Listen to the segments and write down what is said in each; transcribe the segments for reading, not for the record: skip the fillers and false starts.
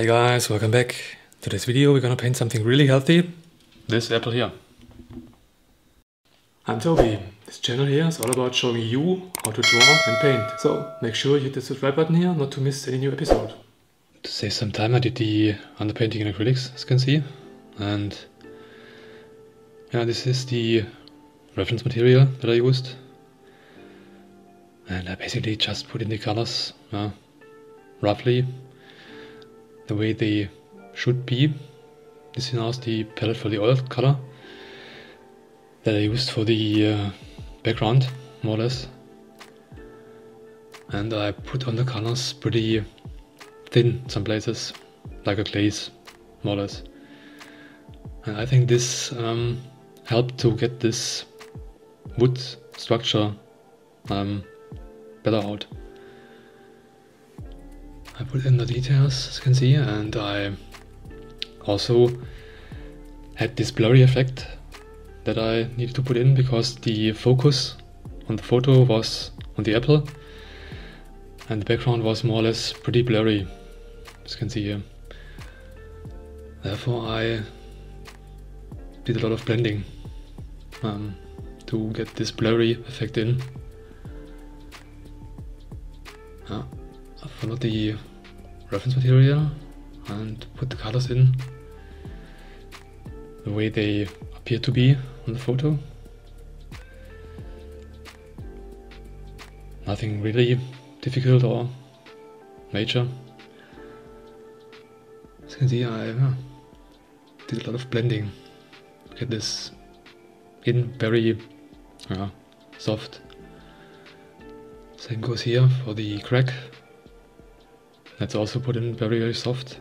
Hey guys, welcome back. To this video we're gonna paint something really healthy. This apple here. I'm Toby. This channel here is all about showing you how to draw and paint. So make sure you hit the subscribe button here not to miss any new episode. To save some time I did the underpainting in acrylics, as you can see. And yeah, this is the reference material that I used. And I basically just put in the colors, roughly the way they should be. This is now the palette for the oil color that I used for the background, more or less. And I put on the colors pretty thin some places, like a glaze, more or less. And I think this helped to get this wood structure better out. I put in the details, as you can see, and I also had this blurry effect that I needed to put in because the focus on the photo was on the apple and the background was more or less pretty blurry, as you can see here. Therefore I did a lot of blending to get this blurry effect in. I followed the reference material and put the colors in the way they appear to be on the photo. Nothing really difficult or major. As you can see, I did a lot of blending to get this in very soft. Same goes here for the crack. That's also put in very, very soft.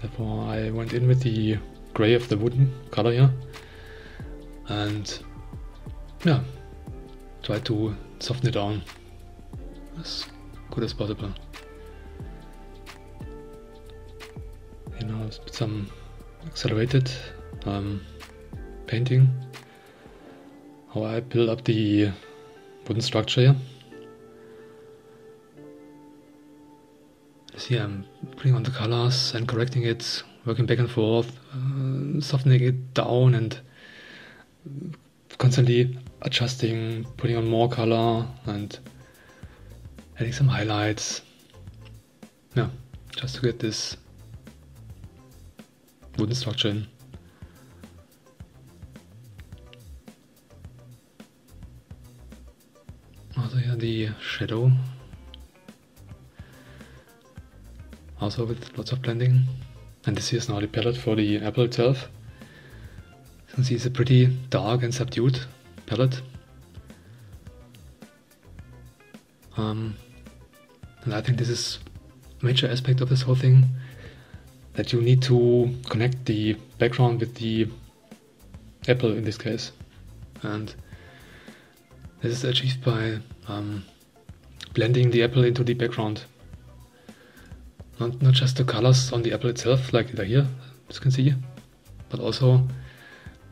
Therefore I went in with the grey of the wooden color here and tried to soften it down as good as possible. Some accelerated painting, how I build up the wooden structure here. See, I'm putting on the colors and correcting it, working back and forth, softening it down and constantly adjusting, putting on more color and adding some highlights. Yeah, just to get this wooden structure in. Also here the shadow. Also with lots of blending. And this here is now the palette for the apple itself. You can see it's a pretty dark and subdued palette. And I think this is a major aspect of this whole thing, that you need to connect the background with the apple in this case. And this is achieved by blending the apple into the background. Not just the colors on the apple itself, like here, as you can see, but also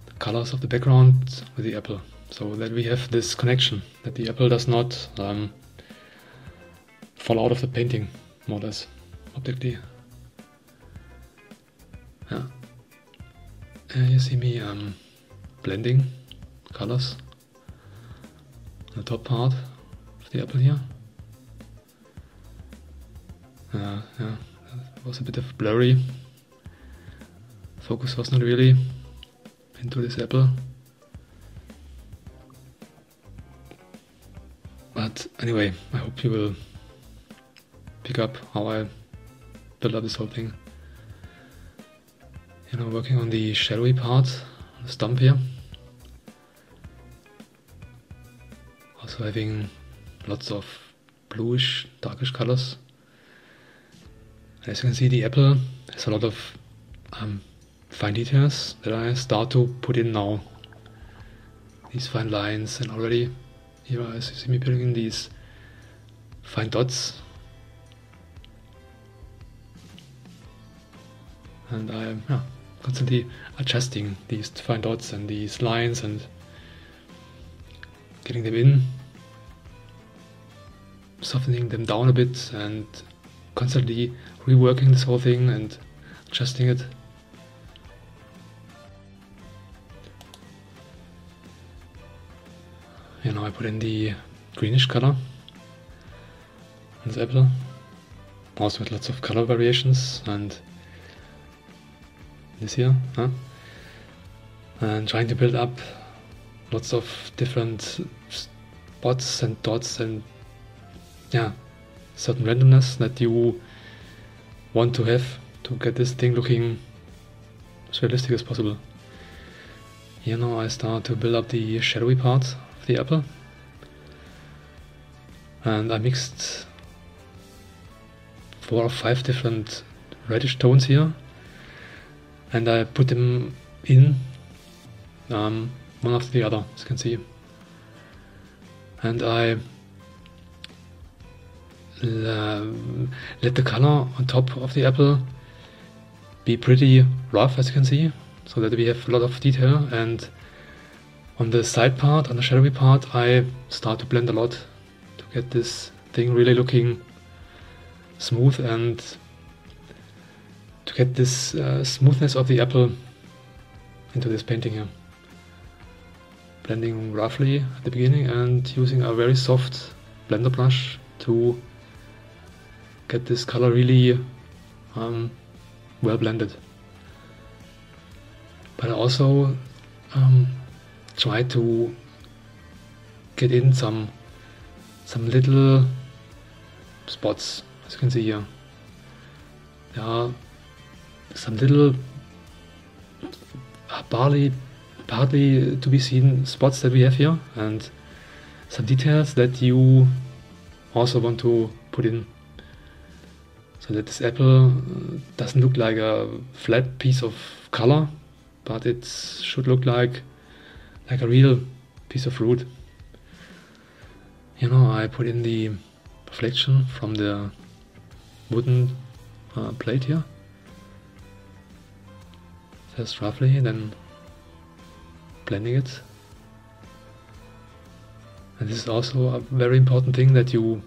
the colors of the background with the apple, so that we have this connection, that the apple does not fall out of the painting, more or less, optically. Yeah. You see me blending colors on the top part of the apple here. Yeah, that was a bit of blurry. Focus was not really into this apple. But anyway, I hope you will pick up how I build up this whole thing. You know, working on the shadowy part, the stump here. Also having lots of bluish, darkish colors. As you can see, the apple has a lot of fine details that I start to put in now. These fine lines, and already here you see me putting in these fine dots. And I'm constantly adjusting these fine dots and these lines and getting them in, softening them down a bit and constantly reworking this whole thing and adjusting it. You know, I put in the greenish color in this apple, also with lots of color variations, and this here, and trying to build up lots of different spots and dots and yeah, certain randomness that you want to have to get this thing looking as realistic as possible. Here now I start to build up the shadowy part of the apple, and I mixed 4 or 5 different reddish tones here, and I put them in one after the other, as you can see. And I let the color on top of the apple be pretty rough, as you can see, so that we have a lot of detail, and on the side part, on the shadowy part, I start to blend a lot to get this thing really looking smooth, and to get this smoothness of the apple into this painting here. Blending roughly at the beginning and using a very soft blender brush to get this color really well blended. But I also try to get in some little spots, as you can see here. There are some little partly to be seen spots that we have here, and some details that you also want to put in, so that this apple doesn't look like a flat piece of color, but it should look like a real piece of fruit. You know, I put in the reflection from the wooden plate here, just roughly, then blending it. And this is also a very important thing, that you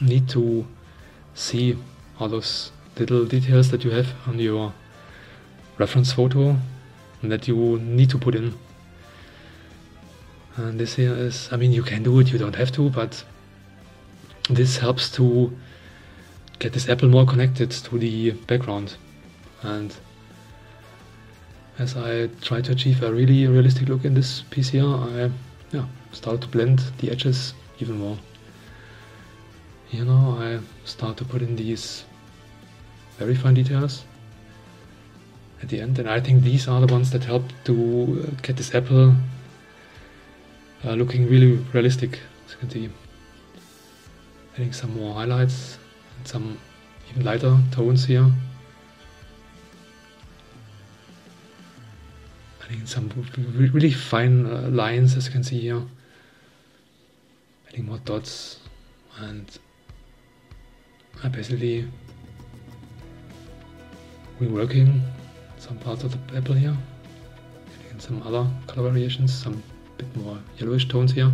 need to see all those little details that you have on your reference photo and that you need to put in. And this here is, I mean, you can do it, you don't have to, but this helps to get this apple more connected to the background. And as I try to achieve a really realistic look in this piece here, I start to blend the edges even more. You know, I start to put in these very fine details at the end, and I think these are the ones that help to get this apple looking really realistic, as you can see. Adding some more highlights and some even lighter tones here. Adding some really fine lines, as you can see here. Adding more dots, and I'm basically reworking some parts of the apple here. Adding some other color variations, some bit more yellowish tones here.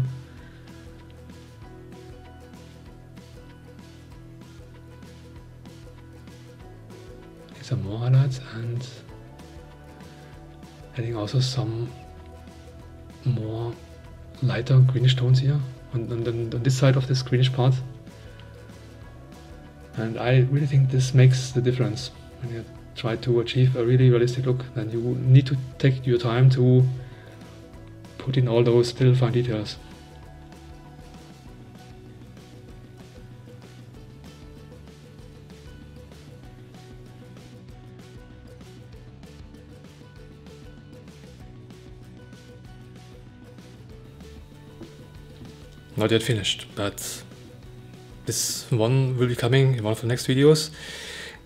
Adding some more highlights, and adding also some more lighter greenish tones here on this side of this greenish part. And I really think this makes the difference. When you try to achieve a really realistic look, then you need to take your time to put in all those little fine details. Not yet finished, but this one will be coming in one of the next videos.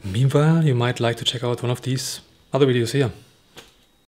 Meanwhile, you might like to check out one of these other videos here.